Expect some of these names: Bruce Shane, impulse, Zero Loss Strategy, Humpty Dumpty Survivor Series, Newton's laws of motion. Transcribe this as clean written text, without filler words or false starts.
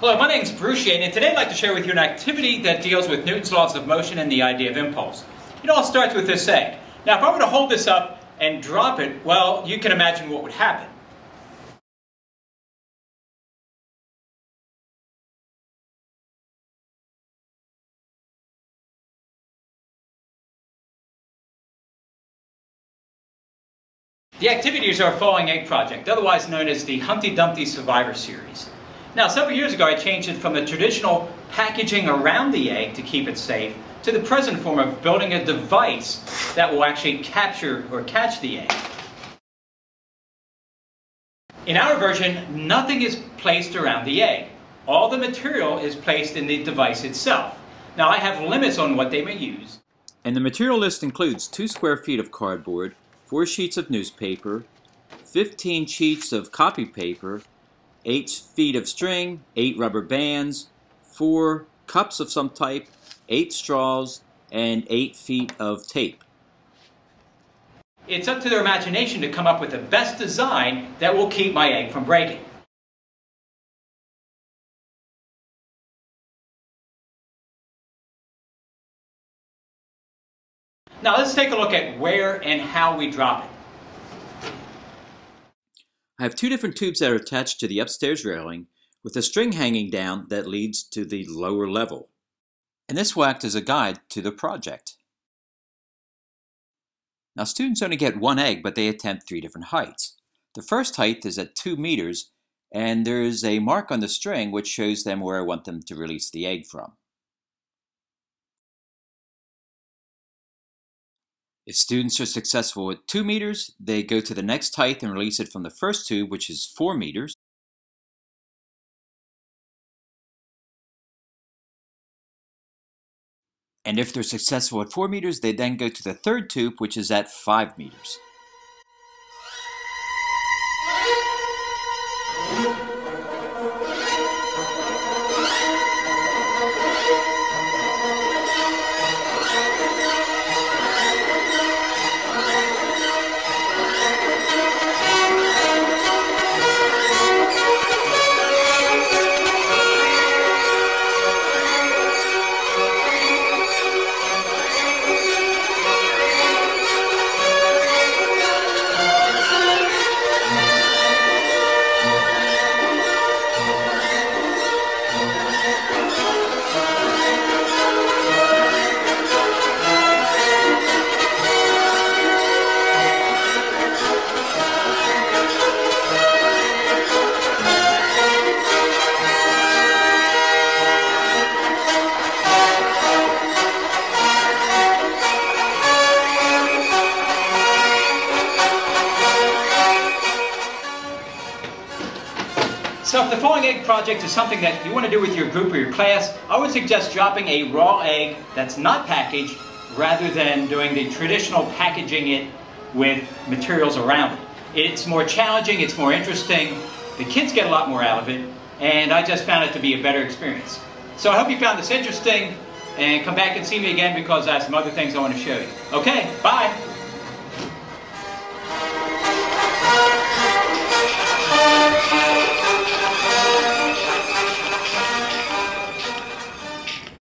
Hello, my name's Bruce Shane, and today I'd like to share with you an activity that deals with Newton's laws of motion and the idea of impulse. It all starts with this egg. Now, if I were to hold this up and drop it, well, you can imagine what would happen. The activity is our falling egg project, otherwise known as the Humpty Dumpty Survivor Series. Now, several years ago I changed it from the traditional packaging around the egg to keep it safe to the present form of building a device that will actually capture or catch the egg. In our version, nothing is placed around the egg. All the material is placed in the device itself. Now, I have limits on what they may use. And the material list includes 2 square feet of cardboard, 4 sheets of newspaper, 15 sheets of copy paper, 8 feet of string, 8 rubber bands, 4 cups of some type, 8 straws, and 8 feet of tape. It's up to their imagination to come up with the best design that will keep my egg from breaking. Now let's take a look at where and how we drop it. I have 2 different tubes that are attached to the upstairs railing with a string hanging down that leads to the lower level. And this will act as a guide to the project. Now students only get 1 egg, but they attempt 3 different heights. The first height is at 2 meters, and there is a mark on the string which shows them where I want them to release the egg from. If students are successful at 2 meters, they go to the next height and release it from the first tube, which is 4 meters. And if they're successful at 4 meters, they then go to the third tube, which is at 5 meters. So if the falling egg project is something that you want to do with your group or your class, I would suggest dropping a raw egg that's not packaged rather than doing the traditional packaging it with materials around it. It's more challenging, it's more interesting, the kids get a lot more out of it, and I just found it to be a better experience. So I hope you found this interesting, and come back and see me again because I have some other things I want to show you. Okay, bye!